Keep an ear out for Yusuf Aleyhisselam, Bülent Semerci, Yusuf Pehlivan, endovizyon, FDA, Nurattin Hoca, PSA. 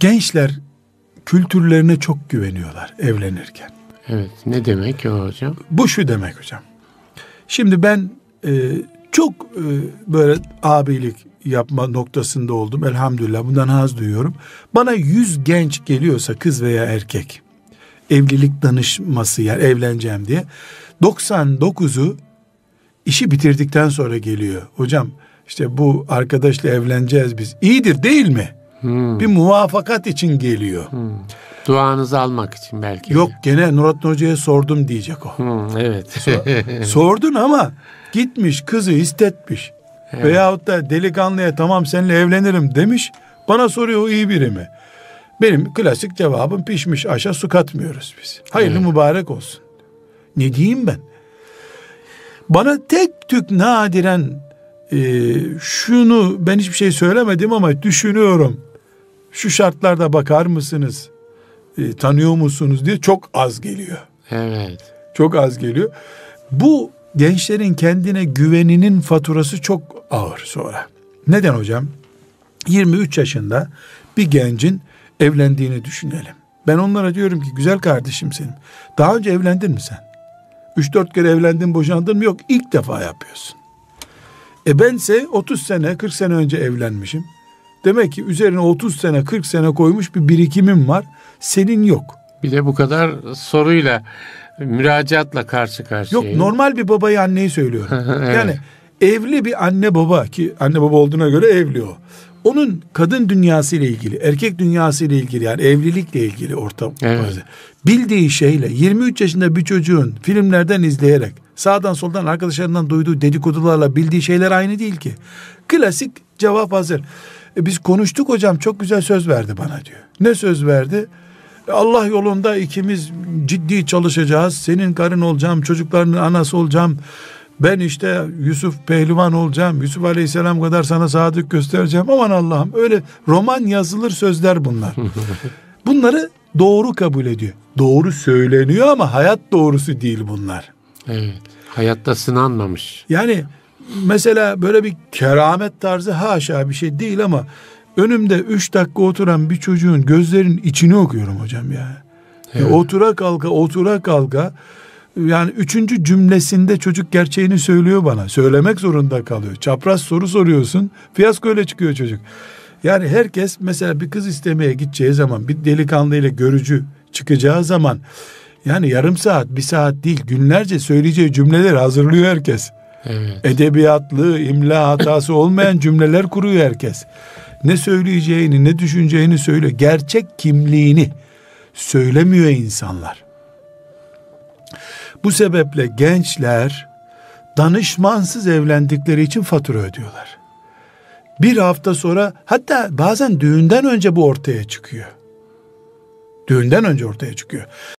Gençler kültürlerine çok güveniyorlar evlenirken. Evet, ne demek o hocam? Bu şu demek hocam. Şimdi ben çok böyle abilik yapma noktasında oldum. Elhamdülillah bundan haz duyuyorum. Bana 100 genç geliyorsa kız veya erkek evlilik danışması, yani evleneceğim diye, 99'u işi bitirdikten sonra geliyor. Hocam işte bu arkadaşla evleneceğiz biz. İyidir değil mi? Bir muvafakat için geliyor. Duanızı almak için belki. Yok, gene Nurattin Hoca'ya sordum diyecek o. Evet. Sordun ama gitmiş kızı istetmiş. Evet. Veyahut da delikanlıya tamam seninle evlenirim demiş. Bana soruyor, o iyi biri mi? Benim klasik cevabım, pişmiş aşa su katmıyoruz biz. Hayırlı mübarek olsun. Ne diyeyim ben? Bana tek tük nadiren şunu, ben hiçbir şey söylemedim ama düşünüyorum, şu şartlarda bakar mısınız, tanıyor musunuz diye çok az geliyor. Evet. Çok az geliyor. Bu gençlerin kendine güveninin faturası çok ağır sonra. Neden hocam? 23 yaşında bir gencin evlendiğini düşünelim. Ben onlara diyorum ki güzel kardeşim senin, daha önce evlendin mi sen? 3-4 kere evlendin, boşandın mı? Yok, ilk defa yapıyorsun. Bense 30 sene 40 sene önce evlenmişim. Demek ki üzerine 30 sene 40 sene koymuş bir birikimim var. Senin yok. Bir de bu kadar soruyla, müracaatla karşı karşıya. Yok, normal bir babayı, anneyi söylüyorum. Evet. Yani evli bir anne baba, ki anne baba olduğuna göre evli o. Onun kadın dünyası ile ilgili, erkek dünyası ile ilgili, yani evlilikle ilgili ortam. Evet. Bildiği şeyle 23 yaşında bir çocuğun filmlerden izleyerek, sağdan soldan arkadaşlarından duyduğu dedikodularla bildiği şeyler aynı değil ki. Klasik cevap hazır. Biz konuştuk hocam, çok güzel söz verdi bana diyor. Ne söz verdi? Allah yolunda ikimiz ciddi çalışacağız. Senin karın olacağım, çocuklarının anası olacağım. Ben işte Yusuf Pehlivan olacağım. Yusuf Aleyhisselam kadar sana sadık göstereceğim. Aman Allah'ım, öyle roman yazılır sözler bunlar. Bunları doğru kabul ediyor. Doğru söyleniyor ama hayat doğrusu değil bunlar. Evet. Hayatta sınanmamış. Yani mesela böyle bir keramet tarzı haşa bir şey değil ama önümde 3 dakika oturan bir çocuğun gözlerinin içini okuyorum hocam ya. Evet. Ya otura kalka otura kalka, yani 3. cümlesinde çocuk gerçeğini söylüyor bana. Söylemek zorunda kalıyor. Çapraz soru soruyorsun. Fiyasko ile çıkıyor çocuk. Yani herkes mesela bir kız istemeye gideceği zaman, bir delikanlı ile görücü çıkacağı zaman, yani yarım saat, bir saat değil, günlerce söyleyeceği cümleleri hazırlıyor herkes. Evet. Edebiyatlı, imla hatası olmayan cümleler kuruyor herkes. Ne söyleyeceğini, ne düşüneceğini söylüyor. Gerçek kimliğini söylemiyor insanlar. Bu sebeple gençler danışmansız evlendikleri için fatura ödüyorlar. Bir hafta sonra, hatta bazen düğünden önce bu ortaya çıkıyor. Düğünden önce ortaya çıkıyor.